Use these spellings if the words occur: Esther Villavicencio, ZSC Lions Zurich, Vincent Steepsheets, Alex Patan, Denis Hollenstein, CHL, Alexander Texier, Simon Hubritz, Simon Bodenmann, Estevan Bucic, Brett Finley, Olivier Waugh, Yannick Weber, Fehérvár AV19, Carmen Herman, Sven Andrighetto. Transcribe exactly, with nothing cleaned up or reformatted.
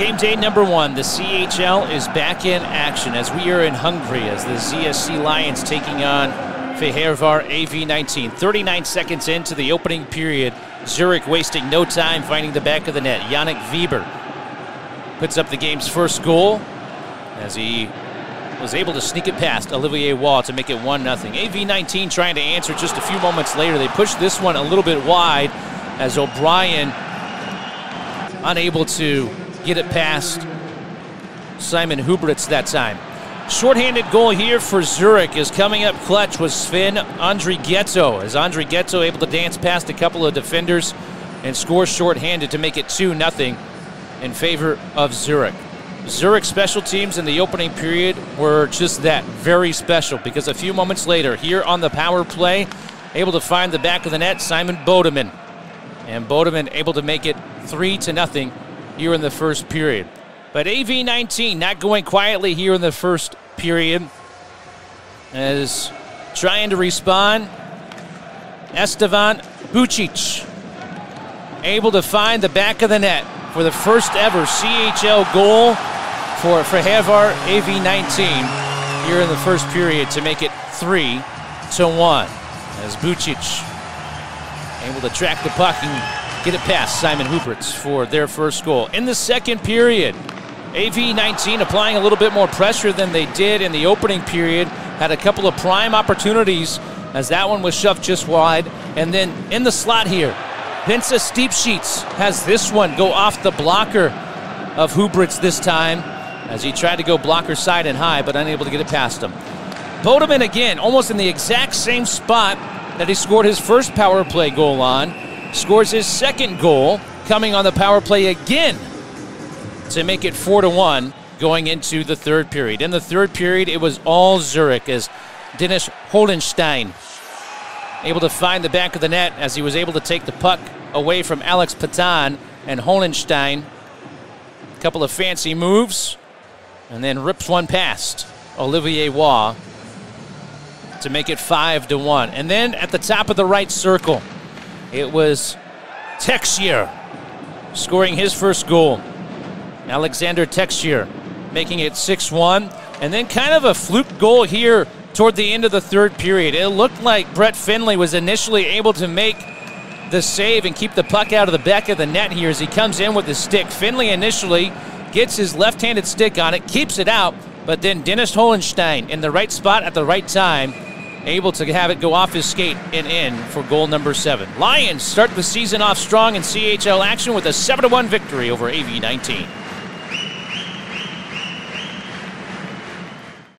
Game day number one, the C H L is back in action as we are in Hungary as the Z S C Lions taking on Fehérvár A V nineteen. thirty-nine seconds into the opening period, Zurich wasting no time finding the back of the net. Yannick Weber puts up the game's first goal as he was able to sneak it past Olivier Waugh to make it one nothing. A V nineteen trying to answer just a few moments later. They pushed this one a little bit wide as O'Brien unable to get it past Simon Hubritz that time. Shorthanded goal here for Zurich is coming up clutch was Sven Andrighetto, as Andrighetto able to dance past a couple of defenders and score shorthanded to make it two nothing in favor of Zurich. Zurich special teams in the opening period were just that, very special, because a few moments later here on the power play, able to find the back of the net, Simon Bodenmann. And Bodenmann able to make it three to nothing here in the first period. But A V nineteen not going quietly here in the first period, as trying to respond, Estevan Bucic able to find the back of the net for the first ever C H L goal for Fehérvár A V nineteen here in the first period to make it three to one, as Bucic able to track the puck and get it past Simon Hubritz for their first goal. In the second period, A V nineteen applying a little bit more pressure than they did in the opening period. Had a couple of prime opportunities as that one was shoved just wide. And then in the slot here, Vincent Steepsheets has this one go off the blocker of Hubritz this time as he tried to go blocker side and high, but unable to get it past him. Bodenmann again, almost in the exact same spot that he scored his first power play goal on. Scores his second goal, coming on the power play again to make it four to one going into the third period. In the third period, it was all Zurich as Denis Hollenstein able to find the back of the net as he was able to take the puck away from Alex Patan, and Hollenstein, a couple of fancy moves, and then rips one past Olivier Waugh to make it five to one. And then at the top of the right circle, it was Texier scoring his first goal. Alexander Texier making it six one. And then kind of a fluke goal here toward the end of the third period. It looked like Brett Finley was initially able to make the save and keep the puck out of the back of the net here as he comes in with his stick. Finley initially gets his left-handed stick on it, keeps it out, but then Denis Hollenstein in the right spot at the right time, able to have it go off his skate and in for goal number seven. Lions start the season off strong in C H L action with a seven to one victory over A V nineteen.